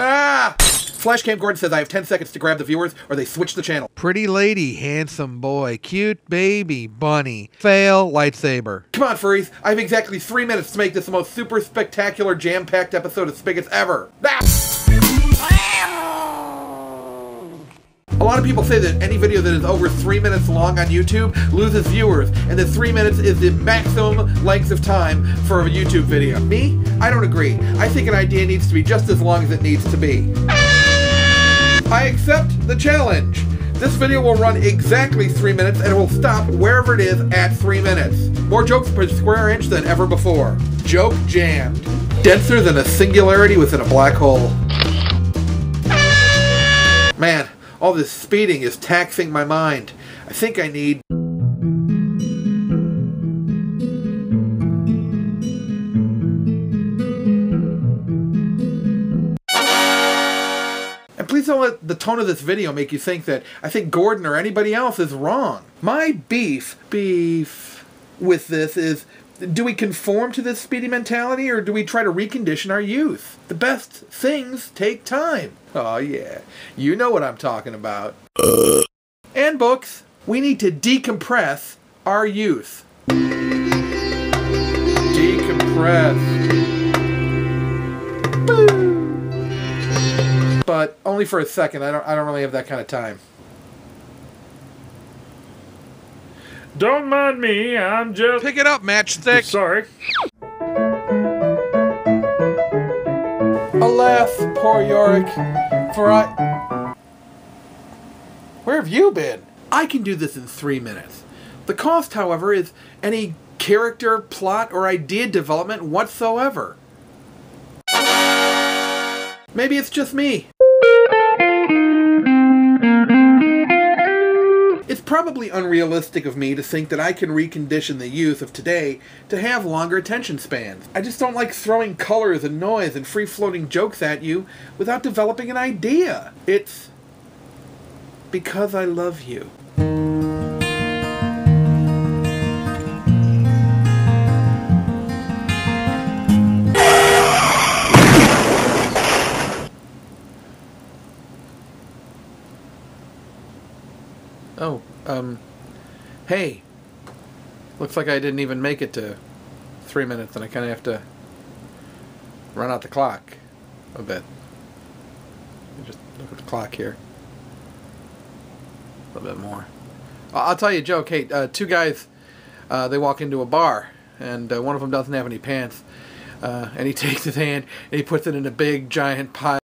Ah! Flashcam Gordon says I have 10 seconds to grab the viewers or they switch the channel. Pretty lady, handsome boy, cute baby, bunny, fail, lightsaber. Come on, furries. I have exactly 3 minutes to make this the most super spectacular jam-packed episode of Spigots ever. A lot of people say that any video that is over 3 minutes long on YouTube loses viewers, and that 3 minutes is the maximum length of time for a YouTube video. Me? I don't agree. I think an idea needs to be just as long as it needs to be. I accept the challenge. This video will run exactly 3 minutes and it will stop wherever it is at 3 minutes. More jokes per square inch than ever before. Joke jammed. Denser than a singularity within a black hole. Man, all this speeding is taxing my mind. I think I need... Please don't let the tone of this video make you think that I think Gordon or anybody else is wrong. My beef with this is, do we conform to this speedy mentality or do we try to recondition our youth? The best things take time. Oh yeah, you know what I'm talking about. And books. We need to decompress our youth. Decompress. Boo. But only for a second. I don't really have that kind of time. Don't mind me, I'm just... Pick it up, Matchstick! Sorry. Alas, poor Yorick, for I... Where have you been? I can do this in 3 minutes. The cost, however, is any character, plot, or idea development whatsoever. Maybe it's just me. It's probably unrealistic of me to think that I can recondition the youth of today to have longer attention spans. I just don't like throwing colors and noise and free-floating jokes at you without developing an idea. It's because I love you. Oh, hey, looks like I didn't even make it to 3 minutes and I kind of have to run out the clock a bit. Just look at the clock here. A little bit more. I'll tell you a joke. Hey, two guys, they walk into a bar and one of them doesn't have any pants and he takes his hand and he puts it in a big giant pile.